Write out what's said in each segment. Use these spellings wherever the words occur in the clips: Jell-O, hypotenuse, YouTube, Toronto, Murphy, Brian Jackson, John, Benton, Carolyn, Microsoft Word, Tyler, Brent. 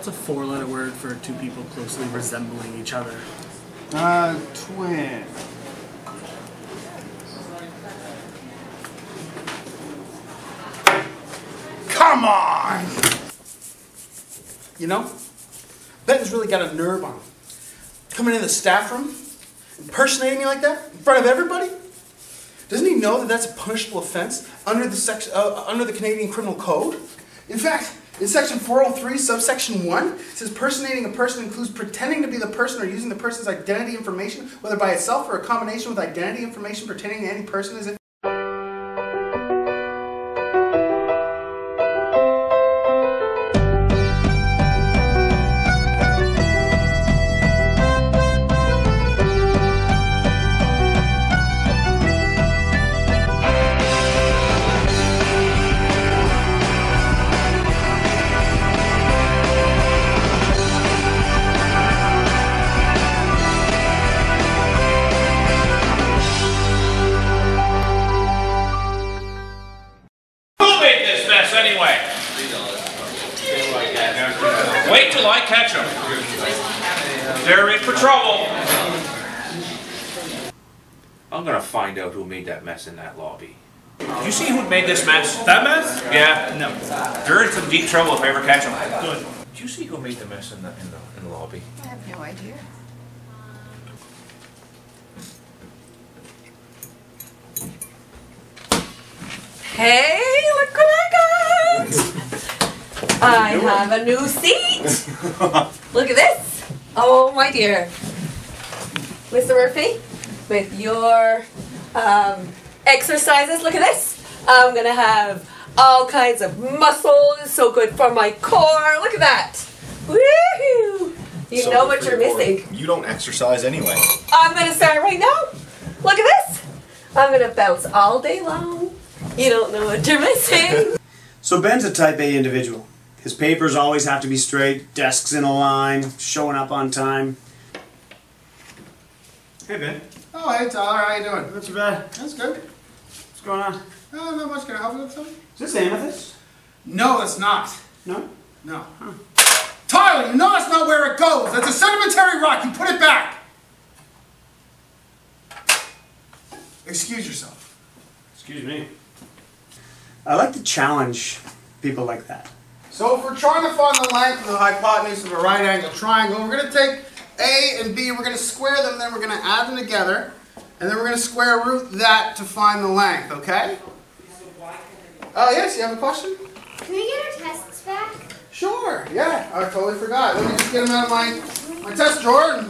What's a four-letter word for two people closely resembling each other? Twin. Come on! You know, Benton's really got a nerve on him. Coming in the staff room, impersonating me like that, in front of everybody? Doesn't he know that that's a punishable offense under the Canadian Criminal Code? In fact, in section 403, subsection 1, it says personating a person includes pretending to be the person or using the person's identity information, whether by itself or a combination with identity information pertaining to any person as if. Wait till I catch them. They're in for trouble. I'm gonna find out who made that mess in that lobby. Did you see who made this mess? That mess? Yeah. No. They're in some deep trouble if I ever catch them. Good. Did you see who made the mess in the lobby? I have no idea. Hey, look what I got! I have a new seat! Look at this! Oh my dear. Mr. Murphy, with your exercises, look at this! I'm gonna have all kinds of muscles, so good for my core, look at that! Woohoo! You know what you're missing. You don't exercise anyway. I'm gonna start right now! Look at this! I'm gonna bounce all day long. You don't know what you're missing. So Ben's a type A individual. His papers always have to be straight, desks in a line, showing up on time. Hey Ben. Oh hey Tyler, how you doing? Not too bad. That's good. What's going on? Oh, not much. Can I help you with something? Is this amethyst? No, it's not. No? No. Huh. Tyler, you know that's not where it goes. That's a sedimentary rock. You put it back. Excuse yourself. Excuse me. I like to challenge people like that. So if we're trying to find the length of the hypotenuse of a right angle triangle, we're going to take A and B, we're going to square them, then we're going to add them together, and then we're going to square root that to find the length, okay? Yes, you have a question? Can we get our tests back? Sure, yeah, I totally forgot. Let me just get them out of my test drawer. And...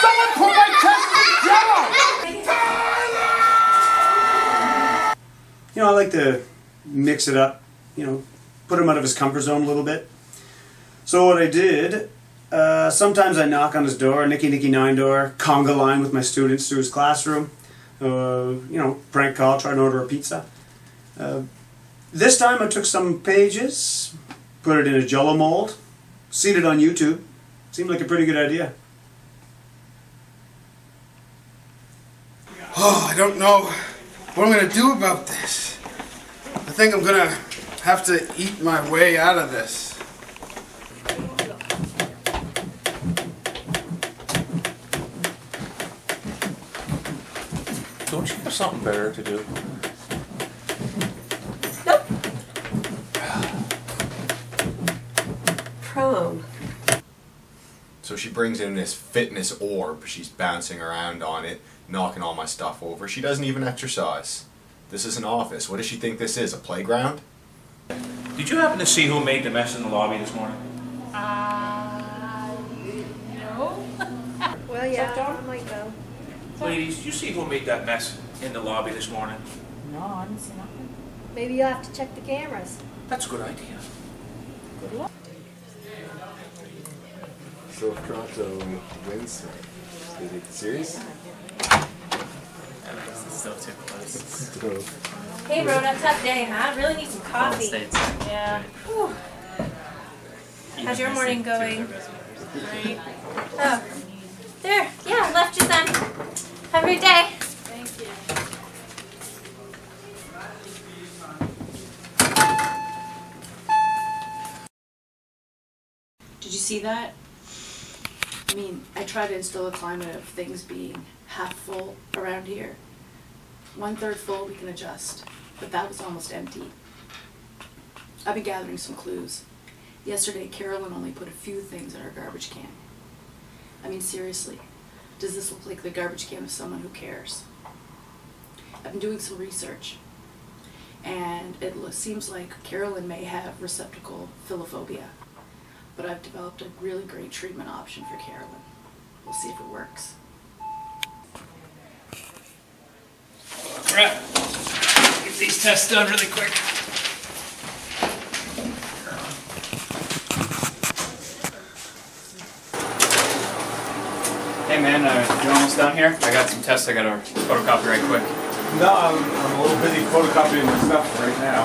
Someone put my test together! Tyler! You know, I like to mix it up, you know, put him out of his comfort zone a little bit. So what I did, sometimes I knock on his door, Nicky 9 door, conga line with my students through his classroom, you know, prank call, try to order a pizza. This time I took some pages, put it in a Jell-O mold, seen it on YouTube. Seemed like a pretty good idea. Oh, I don't know what I'm going to do about this. I think I'm going to have to eat my way out of this. Don't you have something better to do? Nope. Prom. So she brings in this fitness orb, she's bouncing around on it, knocking all my stuff over. She doesn't even exercise. This is an office. What does she think this is, a playground? Did you happen to see who made the mess in the lobby this morning? No. Well, yeah, John might go. Ladies, did you see who made that mess in the lobby this morning? No, I didn't see nothing. Maybe you'll have to check the cameras. That's a good idea. Good luck. So if Toronto wins, do you take the series? This is still too close. Hey bro, that's a tough day, huh? I really need some coffee. Yeah. Whew. How's your morning going? Right. Oh. There. Yeah, left you some. Have a great day. Thank you. Did you see that? I mean, I try to instill a climate of things being half full around here. 1/3 full, we can adjust. But that was almost empty. I've been gathering some clues. Yesterday, Carolyn only put a few things in her garbage can. I mean, seriously, does this look like the garbage can of someone who cares? I've been doing some research, and it seems like Carolyn may have receptacle philophobia, but I've developed a really great treatment option for Carolyn. We'll see if it works. All right, get these tests done really quick. Hey man, you're almost down here? I got some tests I gotta photocopy right quick. No, I'm a little busy photocopying this stuff right now.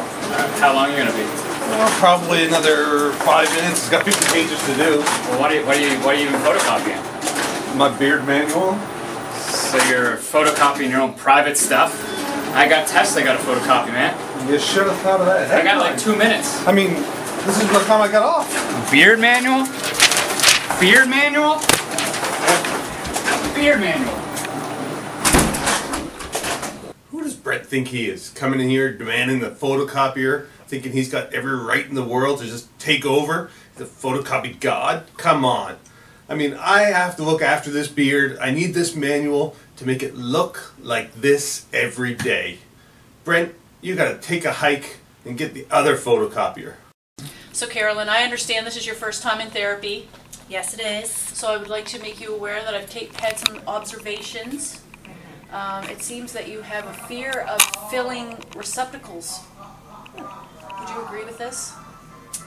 How long are you gonna be? Well, probably another 5 minutes. It's got 50 pages to do. Well, what are you even photocopying? My beard manual. So you're photocopying your own private stuff? I got tests I gotta photocopy, man. You should have thought of that. I got like 2 minutes. I mean, this is the time I got off. Beard manual? Beard manual? Beard manual. Who does Brent think he is? Coming in here demanding the photocopier, thinking he's got every right in the world to just take over the photocopy god? Come on. I mean, I have to look after this beard. I need this manual to make it look like this every day. Brent, you gotta take a hike and get the other photocopier. So Carolyn, I understand this is your first time in therapy. Yes, it is. So I would like to make you aware that I've had some observations. It seems that you have a fear of filling receptacles. Would you agree with this?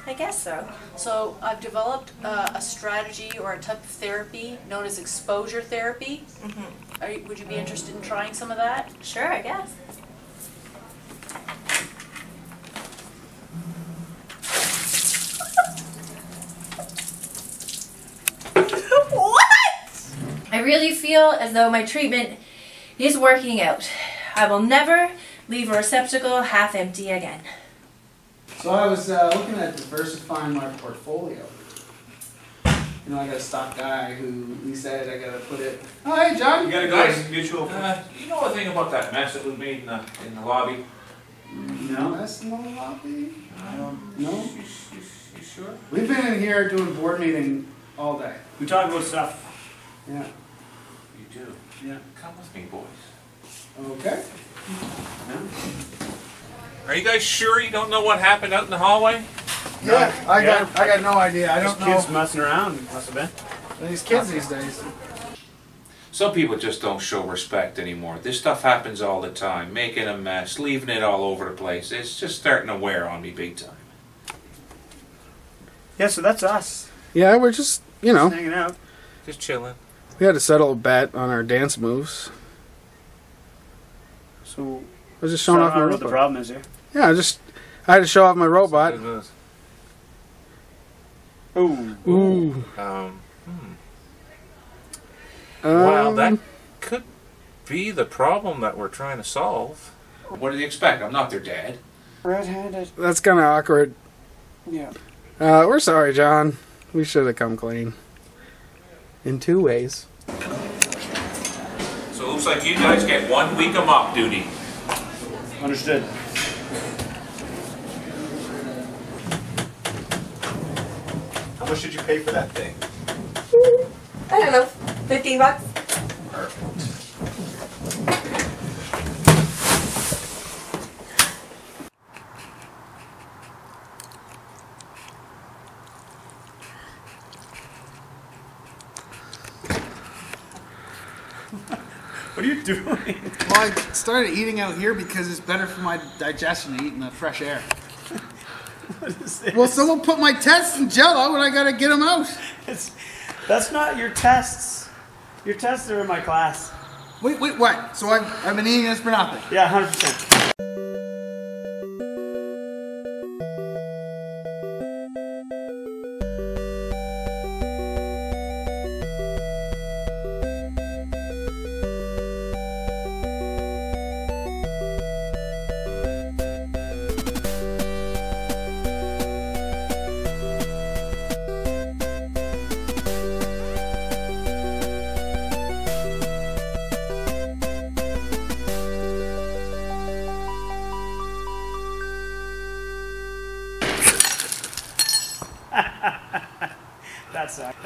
I guess so. So I've developed a strategy or a type of therapy known as exposure therapy. Mm-hmm. Would you be interested in trying some of that? Sure, I guess. I really feel as though my treatment is working out. I will never leave a receptacle half empty again. So I was looking at diversifying my portfolio. You know, I got a stock guy who he said I gotta put it. Oh, hey, John. You gotta go to mutual. You know a thing about that mess that we made in the lobby? No. Mess in the lobby? I don't know. You sure? We've been in here doing board meeting all day. We talked about stuff. Yeah. You do? Yeah. Come with me, boys. Okay. Yeah. Are you guys sure you don't know what happened out in the hallway? Yeah, no. I got no idea. I don't know. Kids messing around, must have been. These kids these days. Some people just don't show respect anymore. This stuff happens all the time. Making a mess, leaving it all over the place. It's just starting to wear on me big time. Yeah, so that's us. Yeah, we're just, you know. Just hanging out. Just chilling. We had to settle a bet on our dance moves. So I was just showing off my rope. What the problem is here? Yeah, I had to show off my robot. Ooh. Ooh. Wow, that could be the problem that we're trying to solve. What do you expect? I'm not their dad. Red-handed. That's kind of awkward. Yeah. We're sorry, John. We should have come clean. In two ways. So it looks like you guys get 1 week of mop duty. Understood. How much did you pay for that thing? I don't know, 15 bucks. What are you doing? Well, I started eating out here because it's better for my digestion to eat in the fresh air. What is this? Well, someone put my tests in Jell-O and I gotta get them out. That's not your tests. Your tests are in my class. Wait, what? So I've been eating this for nothing? Yeah, 100%. That sucked.